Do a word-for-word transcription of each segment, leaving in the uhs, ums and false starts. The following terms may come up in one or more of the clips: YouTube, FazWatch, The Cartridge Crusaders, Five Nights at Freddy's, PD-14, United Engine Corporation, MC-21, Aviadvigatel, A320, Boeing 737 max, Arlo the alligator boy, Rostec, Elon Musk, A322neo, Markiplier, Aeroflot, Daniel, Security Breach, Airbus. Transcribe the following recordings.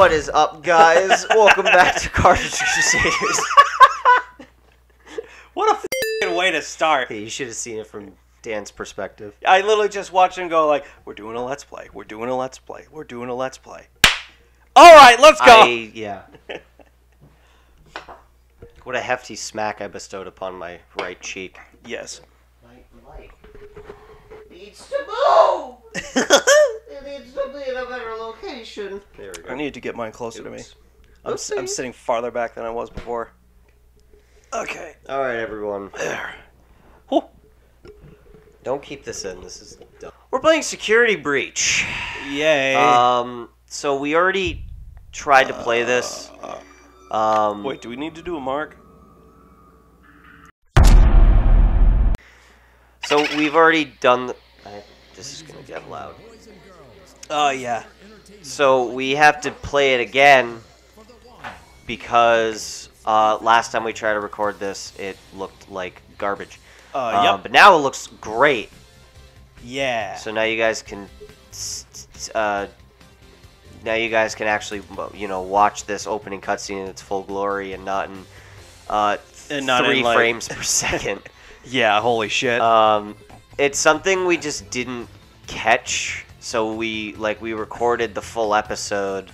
What is up, guys? Welcome back to Cartridge Crusaders. What a f***ing way to start. Hey, you should have seen it from Dan's perspective. I literally just watched him go like, we're doing a let's play, we're doing a let's play, we're doing a let's play. All right, let's go. I, yeah. What a hefty smack I bestowed upon my right cheek. Yes. My mic needs to move. It needs to be in a better location. There we go. I need to get mine closer Oops. to me. I'm, I'm sitting farther back than I was before. Okay. All right, everyone. There. Whew. Don't keep this in. This is dumb. We're playing Security Breach. Yay. Um. So we already tried to play this. Um, Wait, do we need to do a mark? So we've already done... The, I, this is going to get loud. Oh, yeah. So we have to play it again because uh, last time we tried to record this, it looked like garbage. Uh, yep. um, but now it looks great. Yeah. So now you guys can... Uh, Now you guys can actually, you know, watch this opening cutscene in its full glory and not in uh, and not three in, like... frames per second. Yeah, holy shit. Um, it's something we just didn't catch, so we like we recorded the full episode,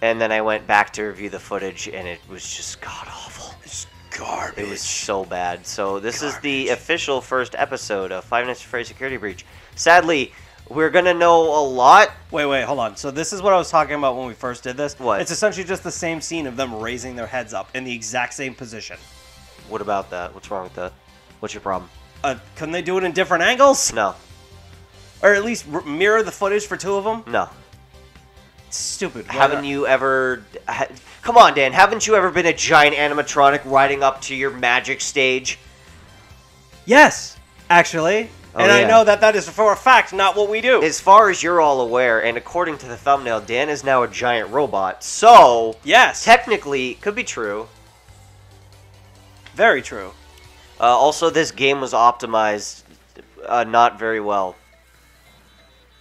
and then I went back to review the footage, and it was just god awful. It's garbage. It was so bad. So this garbage. is the official first episode of Five Nights at Freddy's Security Breach. Sadly. We're gonna know a lot. Wait, wait, hold on. So this is what I was talking about when we first did this. What? It's essentially just the same scene of them raising their heads up in the exact same position. What about that? What's wrong with that? What's your problem? Uh, couldn't they do it in different angles? No. Or at least r mirror the footage for two of them? No. It's stupid. Why haven't not? you ever... Ha Come on, Dan. Haven't you ever been a giant animatronic riding up to your magic stage? Yes, actually. Oh, and yeah. I know that that is, for a fact, not what we do. As far as you're all aware, and according to the thumbnail, Dan is now a giant robot. So, yes, technically, could be true. Very true. Uh, also, this game was optimized uh, not very well.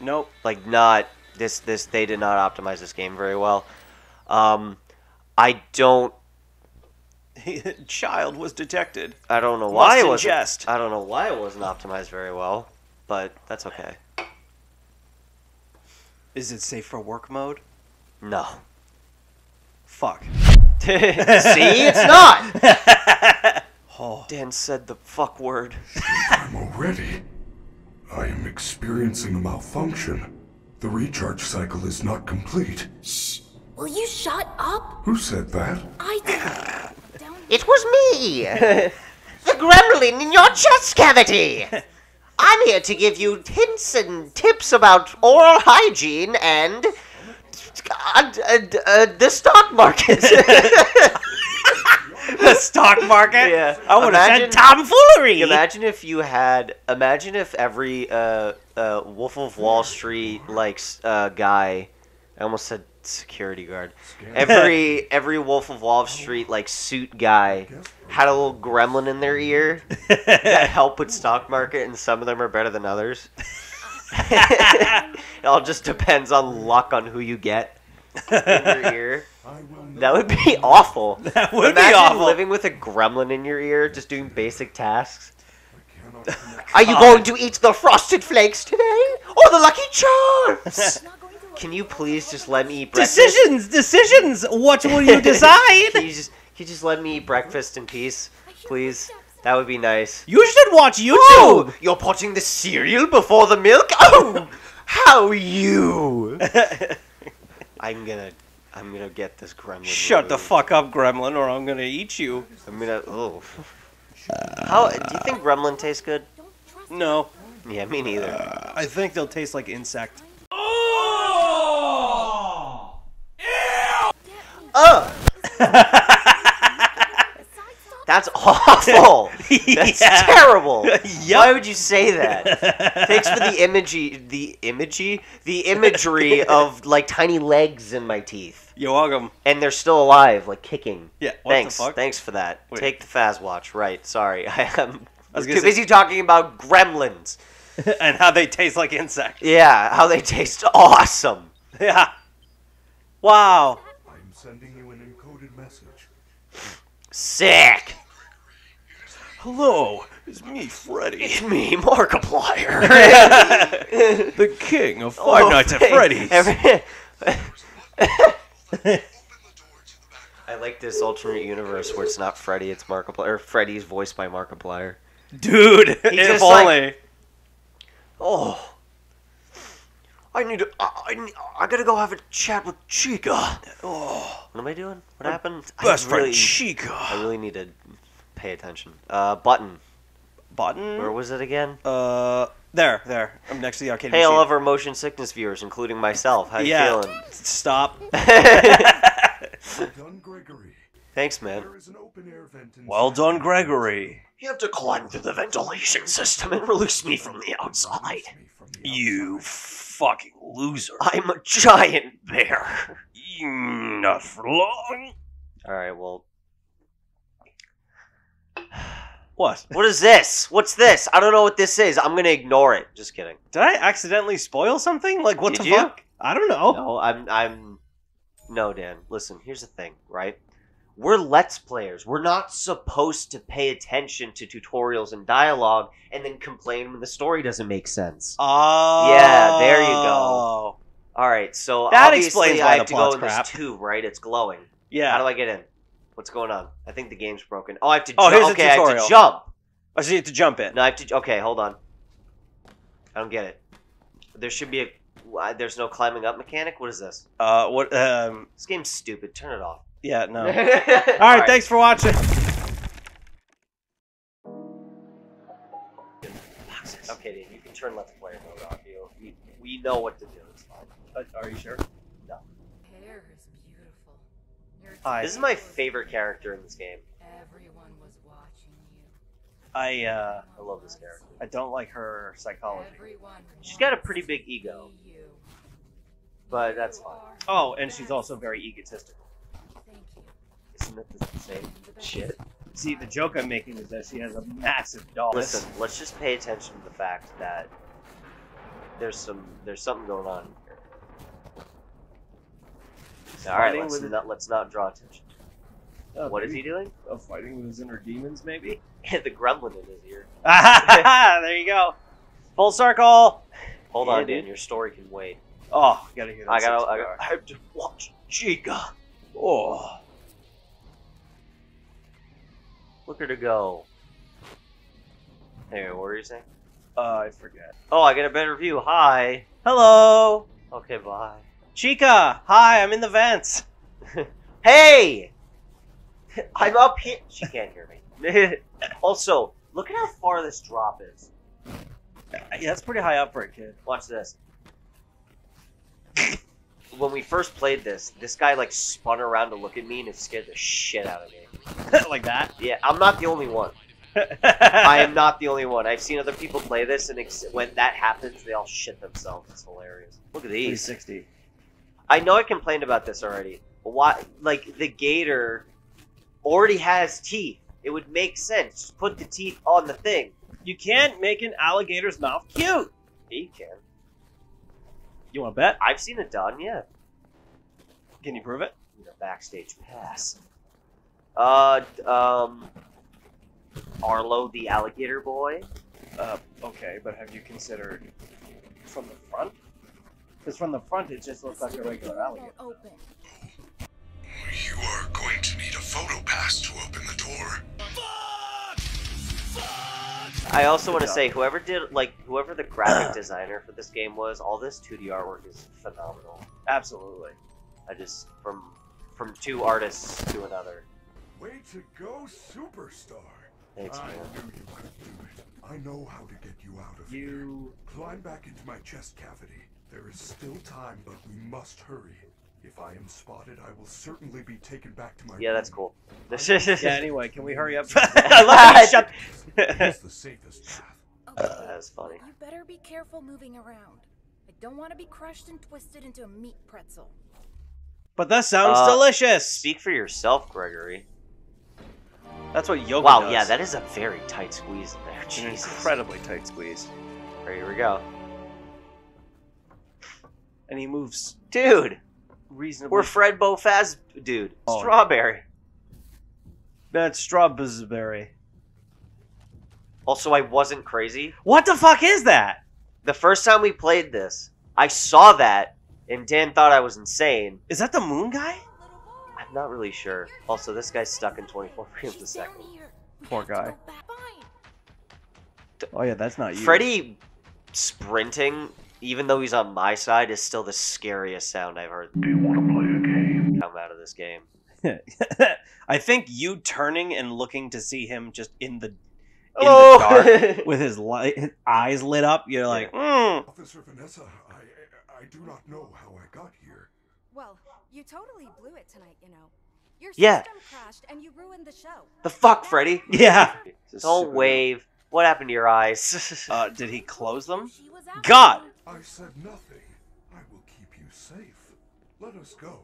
Nope. Like, not... This, this, they did not optimize this game very well. Um, I don't... Child was detected. I don't know why it was. I don't know why it wasn't optimized very well, but that's okay. Is it safe for work mode? No. Fuck. See, it's not. Oh. Dan said the fuck word. I'm already. I am experiencing a malfunction. The recharge cycle is not complete. Shh. Will you shut up? Who said that? I did. It was me! The gremlin in your chest cavity! I'm here to give you hints and tips about oral hygiene and... Uh, uh, uh, the stock market! The stock market? Yeah. I would imagine, have said tomfoolery! Imagine if you had... Imagine if every uh, uh, Wolf of Wall Street like uh, guy... I almost said... security guard. Every every Wolf of Wall Street like suit guy had a little gremlin in their ear that helped with stock market, and some of them are better than others. It all just depends on luck on who you get in your ear. That would be awful. That would Imagine be awful. Living with a gremlin in your ear, just doing basic tasks. Are you going to eat the Frosted Flakes today or the Lucky Charms? Can you please just let me eat breakfast? Decisions! Decisions! What will you decide? Can you just can you just let me eat breakfast in peace? Please? That would be nice. You should watch YouTube! Oh, you're putting the cereal before the milk? Oh! How you? I'm gonna... I'm gonna get this gremlin. Shut the fuck up, gremlin, or I'm gonna eat you. I'm gonna... Oh. Uh, How... Do you think gremlin tastes good? No. Yeah, me neither. Uh, I think they'll taste like insect. Oh! That's awful! That's yeah. terrible! Yep. Why would you say that? Thanks for the imagery, the imagery? The imagery of, like, tiny legs in my teeth. You're welcome. And they're still alive, like, kicking. Yeah, what Thanks. the fuck? Thanks for that. Wait. Take the FazWatch. Right, sorry. I am I was too say... busy talking about gremlins. And how they taste like insects. Yeah, how they taste awesome. Yeah. Wow. I'm sending you an encoded message. Sick. Hello, it's me, Freddy. It's me, Markiplier. The king of Five oh, Nights at Freddy's. Every... I like this alternate universe where it's not Freddy, it's Markiplier. Freddy's voiced by Markiplier. Dude, he if only. Like, oh, I need to. I, I, I gotta go have a chat with Chica. Oh, what am I doing? What My happened? Best friend really, Chica. I really need to pay attention. Uh, button. Button? Where was it again? Uh, there, there. I'm next to the arcade. Hey, all of our motion sickness viewers, including myself. How yeah. you feeling? Stop. Well done, Gregory. Thanks, man. There is an open air vent in well done, Gregory. You have to climb through the ventilation system and release me from the outside. You fucking loser. I'm a giant bear. Not for long. Alright, well... What? What is this? What's this? I don't know what this is. I'm gonna ignore it. Just kidding. Did I accidentally spoil something? Like, what Did the you? fuck? I don't know. No, I'm... I'm... No, Dan. Listen, here's the thing, right? We're Let's Players. We're not supposed to pay attention to tutorials and dialogue and then complain when the story doesn't make sense. Oh. Yeah, there you go. Alright, so that obviously explains I have to go in crap. this tube, right? It's glowing. Yeah. How do I get in? What's going on? I think the game's broken. Oh, I have to jump. Oh, here's okay, a tutorial. I have to jump. Oh, so you have to jump in. No, I have to... Okay, hold on. I don't get it. There should be a... There's no climbing up mechanic? What is this? Uh, what, um... This game's stupid. Turn it off. Yeah, no. All right, All right, thanks for watching. Okay, dude, you can turn Let's Player mode off. You. We know what to do. It's fine. Uh, are you sure? No. Hair is beautiful. Hi. This is my favorite character in this game. Everyone was watching you. I uh. I love this character. I don't like her psychology. She's got a pretty big ego. You. But that's fine. Oh, and she's also very egotistical. Isn't it the same shit? See, the joke I'm making is that she has a massive doll. Listen, let's just pay attention to the fact that there's some there's something going on here. All right, let's not let's not draw attention. Oh, what maybe, is he doing? Oh, fighting with his inner demons, maybe. The gremlin in his ear. There you go. Full circle. Hold on, Dan. Your story can wait. Oh, gotta hear that. I gotta. I, gotta I have to watch Chica. Oh. Look her to go. Hey, what were you saying? Uh, I forget. Oh, I get a better view. Hi. Hello. Okay, bye. Chica, hi, I'm in the vents. Hey! I'm up here. She can't hear me. Also, look at how far this drop is. Yeah, that's pretty high up for a kid. Watch this. When we first played this, this guy like spun around to look at me and it scared the shit out of me. Like that? Yeah, I'm not the only one. I am not the only one. I've seen other people play this, and when that happens, they all shit themselves. It's hilarious. Look at these. three sixty. I know I complained about this already. Why? Like, the gator already has teeth. It would make sense. Just put the teeth on the thing. You can't make an alligator's mouth cute. Yeah, you can. You want to bet? I've seen it done, yeah. Can you prove it? You know, backstage pass. Uh, um... Arlo the alligator boy? Uh, okay, but have you considered from the front? Because from the front it just looks like a regular alligator. You are going to need a photo pass to open the door. Fuck! Fuck! I also want to say, whoever did, like, whoever the graphic designer for this game was, all this two D artwork is phenomenal. Absolutely. I just, from, from two artists to another. Way to go, superstar! Thanks, man. I knew you could do it. I know how to get you out of you... here. You climb back into my chest cavity. There is still time, but we must hurry. If I am spotted, I will certainly be taken back to my. Yeah, room. That's cool. Yeah. Anyway, can we hurry up? I love it. It's the safest path. Okay. Uh, that's funny. You better be careful moving around. I don't want to be crushed and twisted into a meat pretzel. But that sounds uh, delicious. Speak for yourself, Gregory. That's what yoga wow, does. Wow, yeah, that is a very tight squeeze in there. Jesus. An incredibly tight squeeze. All right, here we go. And he moves. Dude! reasonably... We're Fred Bofaz, dude. Oh. Strawberry. That's strawberry. Also, I wasn't crazy. What the fuck is that? The first time we played this, I saw that, and Dan thought I was insane. Is that the moon guy? I'm not really sure. Also, this guy's stuck in twenty-four frames a second. Poor guy. Oh yeah, that's not you. Freddy sprinting, even though he's on my side, is still the scariest sound I've heard. Do you want to play a game? Come out of this game. I think you turning and looking to see him just in the, in oh! the dark with his light, his eyes lit up. You're like, mm. Officer Vanessa, I I do not know how I got here. Well, you totally blew it tonight, you know. Your system yeah. crashed and you ruined the show. The fuck, Freddy? Yeah. Don't wave. Weird. What happened to your eyes? uh, did he close them? God! I said nothing. I will keep you safe. Let us go.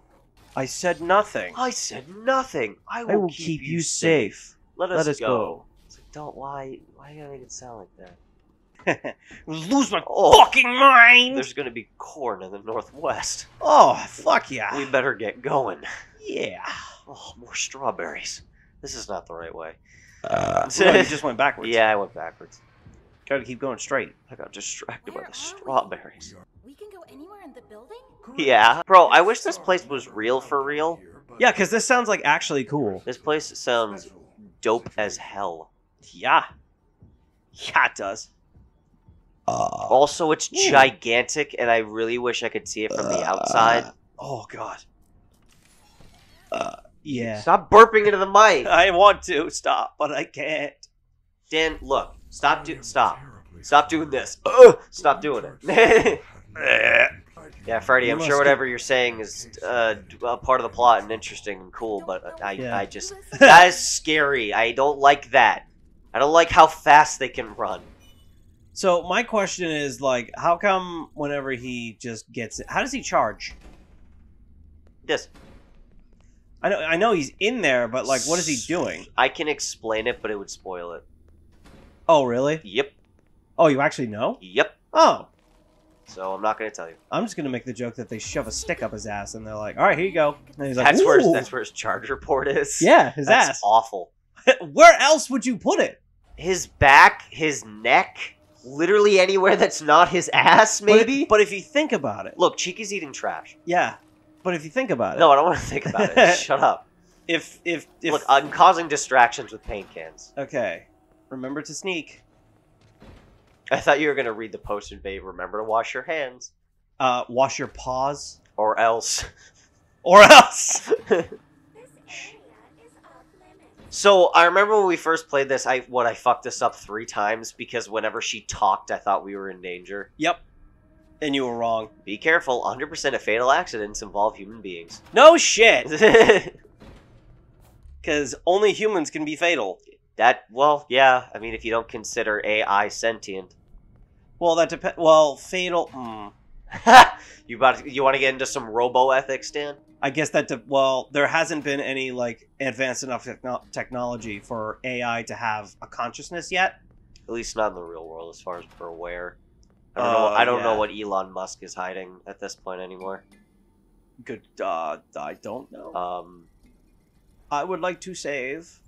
I said nothing. I said nothing. I will, I will keep, keep you safe. safe. Let us, Let us go. go. It's like, don't why? Why you gotta make it sound like that? Lose my oh, fucking mind. There's gonna be corn in the northwest. Oh fuck yeah! We better get going. Yeah. Oh, more strawberries. This is not the right way. Uh, well, you just went backwards. Yeah, I went backwards. Gotta keep going straight. I got distracted Where by the strawberries. We? we can go anywhere in the building? Yeah. Bro, I wish this place was real for real. Yeah, because this sounds like actually cool. This place sounds dope as hell. Yeah. Yeah, it does. Uh, also, it's ooh. gigantic, and I really wish I could see it from uh, the outside. Oh, God. Uh... Yeah. Stop burping into the mic. I want to stop, but I can't. Dan, look. Stop do stop. Stop doing this. Ugh, stop doing it. Yeah, Freddy, I'm sure whatever you're saying is uh, a part of the plot and interesting and cool, but I, yeah. I just... That is scary. I don't like that. I don't like how fast they can run. So, my question is, like, how come whenever he just gets it... How does he charge? This... I know, I know he's in there, but, like, what is he doing? I can explain it, but it would spoil it. Oh, really? Yep. Oh, you actually know? Yep. Oh. So I'm not going to tell you. I'm just going to make the joke that they shove a stick up his ass, and they're like, all right, here you go. And he's like, that's, where his, that's where his charger port is. Yeah, his that's ass. That's awful. Where else would you put it? His back, his neck, literally anywhere that's not his ass, maybe? But if, but if you think about it. Look, Chiki's eating trash. Yeah. But if you think about it... No, I don't want to think about it. Shut up. If, if, if... Look, I'm causing distractions with paint cans. Okay. Remember to sneak. I thought you were going to read the post and babe, remember to wash your hands. Uh, wash your paws. Or else. Or else! So, I remember when we first played this, I what, I fucked this up three times because whenever she talked, I thought we were in danger. Yep. And you were wrong. Be careful. one hundred percent of fatal accidents involve human beings. No shit! Because only humans can be fatal. That, well, yeah. I mean, if you don't consider A I sentient. Well, that depends. Well, fatal... Mm. you about to, you want to get into some robo-ethics, Dan? I guess that... Well, there hasn't been any, like, advanced enough techno technology for A I to have a consciousness yet. At least not in the real world, as far as we're aware. I don't, know, uh, I don't yeah. know what Elon Musk is hiding at this point anymore. Good, uh, I don't know. Um, I would like to save.